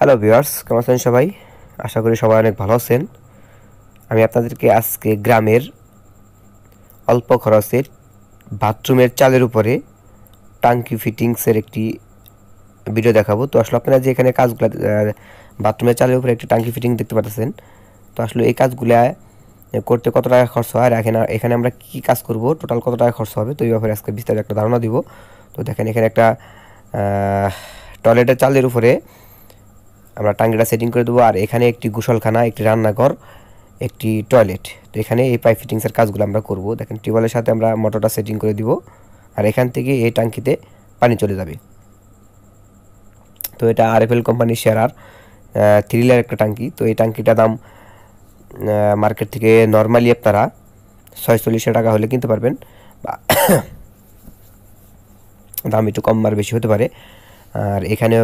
Hello viewers, কেমন আছেন সবাই? আশা করি সবাই অনেক ভালো আছেন। আমি আপনাদেরকে আজকে গ্রামের অল্প খরচের বাথরুমের চালের উপরে টাঙ্কি ফিটিংসের একটি ভিডিও দেখাবো। তো আসলে আপনারা যে এখানে কাজগুলো বাথরুমের চালের উপরে একটি টাঙ্কি ফিটিং দেখতে পাচ্ছেন, তো আসলে এই কাজগুলো করতে কত টাকা খরচ হয় আর এখানে আমরা কী কাজ করব, টোটাল কত টাকা খরচ হবে, তো এই ব্যাপারে আজকে বিস্তারিত একটা ধারণা দিব। তো দেখেন, এখানে একটা টয়লেটের চালের উপরে আমরা টাঙ্কিটা সেটিং করে দেবো। আর এখানে একটি গোসলখানা, একটি রান্নাঘর, একটি টয়লেট। তো এখানে এই পাইপ ফিটিংসের কাজগুলো আমরা করব। দেখেন, টিউবওয়েলের সাথে আমরা মোটরটা সেটিং করে দিব, আর এখান থেকে এই টাঙ্কিতে পানি চলে যাবে। তো এটা আরএফএল কোম্পানির শেয়ারার 3 লেয়ার একটা টাঙ্কি। তো এই টাঙ্কিটার দাম মার্কেট থেকে নর্মালি আপনারা 4600 টাকা হলে কিনতে পারবেন, বা দাম একটু কম আর বেশি হতে পারে। আর এখানে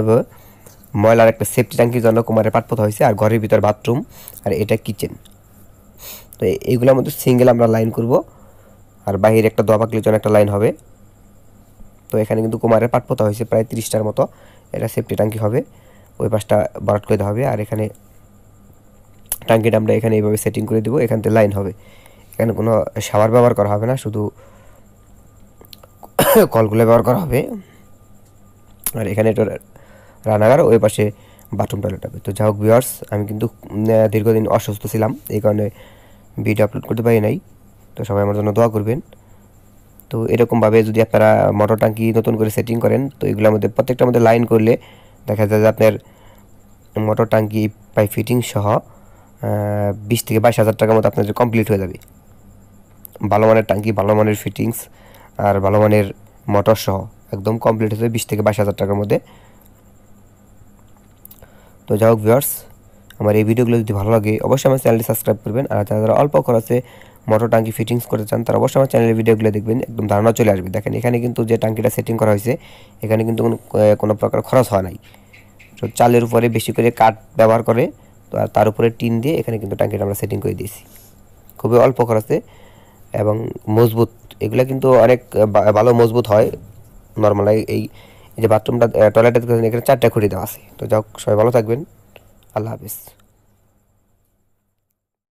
ময়লার একটা সেফটি ট্যাঙ্কির জন্য কুমারে পাট পোতা হয়েছে, আর ঘরের ভিতর বাথরুম, আর এটা কিচেন। তো এইগুলোর মধ্যে সিঙ্গেল আমরা লাইন করব, আর বাহিরে একটা দোয়া পাকলির জন্য একটা লাইন হবে। তো এখানে কিন্তু কুমারে পাট পোতা হয়েছে প্রায় 30টার মতো। এটা সেফটি ট্যাঙ্কি হবে, ওই পাশটা ভরাট করে দেওয়া হবে। আর এখানে ট্যাঙ্কিটা আমরা এখানে এইভাবে সেটিং করে দেবো, এখান থেকে লাইন হবে। এখানে কোনো শাওয়ার ব্যবহার করা হবে না, শুধু কলগুলো ব্যবহার করা হবে। আর এখানে এটা রান্নাঘর, ওই পাশে বাথরুম, টয়লেট হবে। তো যাই হোক ভিউয়ার্স, আমি কিন্তু দীর্ঘদিন অসুস্থ ছিলাম, এই কারণে ভিডিও আপলোড করতে পারি নাই। তো সবাই আমার জন্য দোয়া করবেন। তো এরকমভাবে যদি আপনারা মোটর ট্যাঙ্কি নতুন করে সেটিং করেন, তো এগুলোর মধ্যে প্রত্যেকটার মধ্যে লাইন করলে দেখা যায় যে আপনার মোটর ট্যাঙ্কি পাইপ ফিটিং সহ 20 থেকে 22 হাজার টাকার মতো আপনাদের কমপ্লিট হয়ে যাবে। ভালো মানের ট্যাঙ্কি, ভালো মানের ফিটিংস, আর ভালো মানের মোটর সহ একদম কমপ্লিট হয়ে যাবে 20 থেকে 22 হাজার টাকার মধ্যে। তো যাই হোক ভিউয়ার্স, আমার এই ভিডিওগুলো যদি ভালো লাগে অবশ্যই আমার চ্যানেলটি সাবস্ক্রাইব করবেন। আর যারা যারা অল্প খরচে মোটর ট্যাঙ্কি ফিটিংস করতে চান, তারা অবশ্যই আমার চ্যানেলের ভিডিওগুলো দেখবেন, একদম ধারণা চলে আসবে। দেখেন, এখানে কিন্তু যে ট্যাঙ্কিটা সেটিং করা হয়েছে, এখানে কিন্তু কোনো প্রকার খরচ হয় নাই। তো চালের উপরে বেশি করে কাঠ ব্যবহার করে, তো তার উপরে টিন দিয়ে এখানে কিন্তু ট্যাঙ্কিটা আমরা সেটিং করে দিয়েছি খুবই অল্প খরচে, এবং মজবুত। এগুলো কিন্তু অনেক ভালো মজবুত হয়। নর্মাল এই যে বাথরুমটা, টয়লেটটা এখানে 4টা খুঁটি দেওয়া আছে। তো যাই হোক, সবাই ভালো থাকবেন। আল্লাহ হাফিজ।